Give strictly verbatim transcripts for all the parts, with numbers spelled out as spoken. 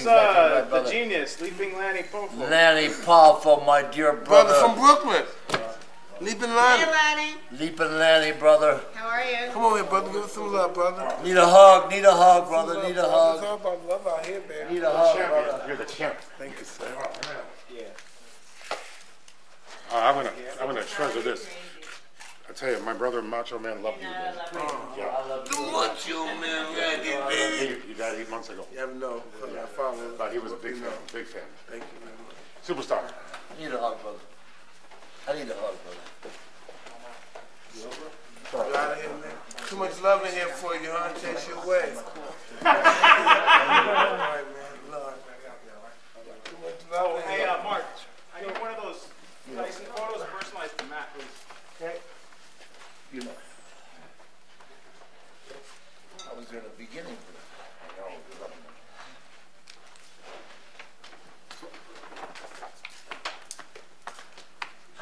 he's uh, the genius, Leaping Lanny Poffo. Lanny Poffo, my dear brother. Brother from Brooklyn. Leaping Lanny. Hey, Lanny. Leaping Lanny, brother. How are you? Come on here, brother. Give us some love, brother. Need a hug. Need a hug, brother. Need a hug. It's all about love out here, baby. Need a hug, brother. You're the champ. Thank you, sir. Yeah. Uh, I'm gonna, I'm gonna treasure this. I tell you, my brother Macho Man loved you. I love you. I love you. The Macho Man Randy. You died eight months ago. Yeah, no. I found him. But he was a big fan. Big fan. Thank you, man. Superstar. I need a hug, brother. I need a hug, brother. You out of here, man. Too much love in here for you, huh? Chase your way. All right, man. Love. Too much love in here. Hey, uh, Mark. I need one of those Tyson photos personalized to Matt, please. Okay. You know, I was there in the beginning. But I was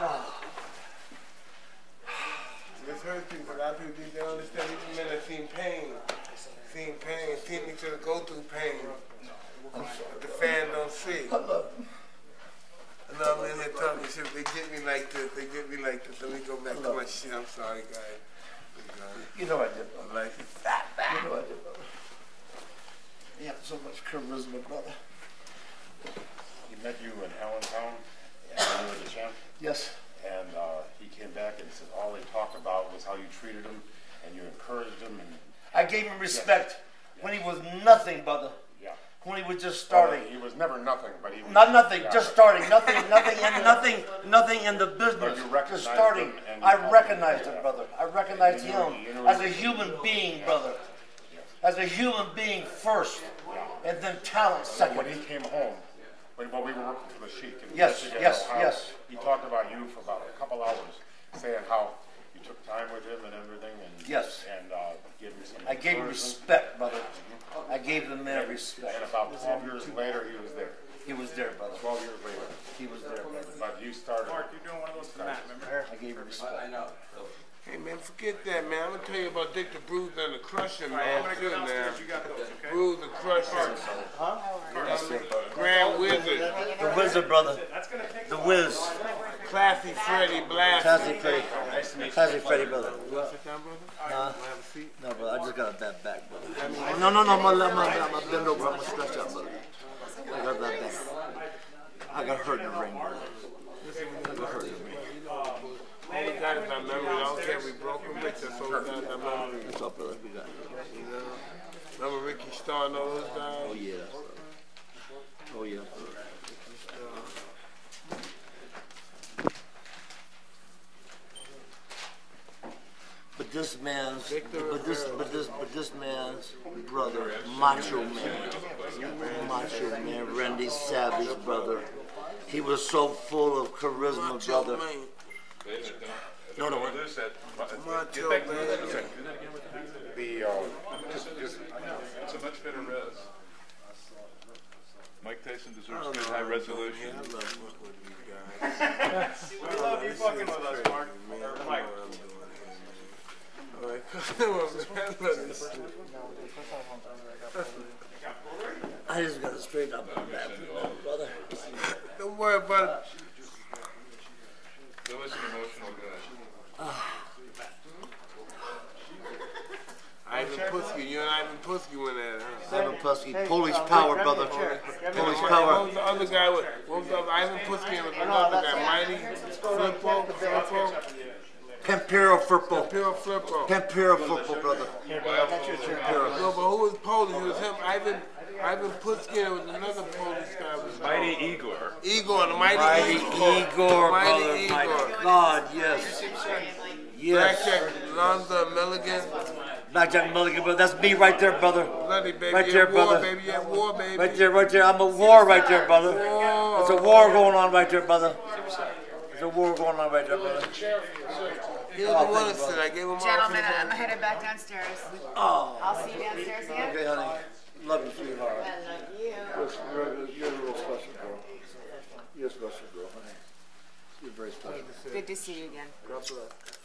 loving it. It's hurt people. A lot of people they don't understand. These men have seen pain, seen pain, seen each other go through pain. But the fan don't see. No, I'm in here talking shit. They get me like this. They get me like this. Let me go back to my shit. I'm sorry, guys. You know I did. I like it. You know I did, brother. You have so much charisma, brother. He met you in Allentown. Yeah. You were the champ. Yes. And uh, he came back and said all they talked about was how you treated him and you encouraged him. And I gave him respect yes. when he was nothing, brother. When he was just starting. Well, he was never nothing, but he was... Not nothing, yeah. just starting. Nothing, nothing, and nothing, nothing in the business. Just starting. I recognized him, brother. I recognized you him you as a human being, brother. Yes. As a human being first, yeah. and then talent second. When he came home, when, when we were working for the Sheik, and yes, Michigan, yes, Ohio, yes. he talked about you for about a couple hours, saying how you took time with him and everything, and, yes. and uh, gave him some... I gave him respect, brother. I gave the man and, respect. And about twelve years later, he was there. He was there, brother. twelve years later. He was there, brother. But you started. Mark, you're doing one of those for Matt, remember? I gave him respect. I know. Hey, man, forget that, man. I'm going to tell you about Dick the Bruiser and the Crusher, man. Right, good, man. You got those, okay? Bruiser, the Crusher. Huh? That's it, brother. Grand Wizard. The Wizard, brother. The Wiz. Classy Freddy Black. Classy Freddy. Nice to meet you. Classy Freddy, brother. You want to sit down, brother? Nah. No, brother. I just got a bad back, brother. No, no, no. My left, my left. My bend over. I'm going to stretch out, brother. I got that back. I got hurt in the ring, brother. I got hurt in the ring. All we got is our memory. I don't care if we broke them, but that's all we got is our memory. That's all, brother. We got it. You know? Remember Ricky Star and all those guys? Oh, yeah. Oh, yeah. But this man's, but this, but this, but this man's brother, Macho Man, Macho Man, Randy Savage, brother. He was so full of charisma, brother. No, no, Macho Man. The uh, just, just, it's a much better res. Mike Tyson deserves good high resolution. I love working with you guys. We love you fucking with us, Mark. Or Mike. Like, I just got to straighten up on that, brother. Don't worry about it. That was an emotional guy. Ivan Putski, you and Ivan Putski went at it, huh? Ivan Putski, Polish power, brother. Polish power. What was the other guy with? What was the other? Ivan Putski and another guy, Mighty Flippo, Flippo. Campiro Flippo. Campiro Flippo. Campiro Flippo, brother. Campiro. No, but who was Polish? It was him. Ivan, Ivan Putski. It was another Polish guy. Was Mighty Igor. Igor, the Mighty, Mighty Igor. Igor. Mighty brother, Igor. My God, yes. Yes. Blackjack Lanza Mulligan. Blackjack Mulligan, brother. That's me right there, brother. Bloody baby. Right there, brother. War, baby. Yeah, war, baby. Right there, right there. I'm a war right there, brother. War. There's a war going on right there, brother. There's a war going on right there, brother. He doesn't want to sit. I gave him all. Gentlemen, I'm headed back downstairs. Oh. I'll see you downstairs again. Okay, honey. Love you, sweetheart. I love you. You're, you're a real special girl. You're a special girl, honey. You're very special. Good to see you again. God bless.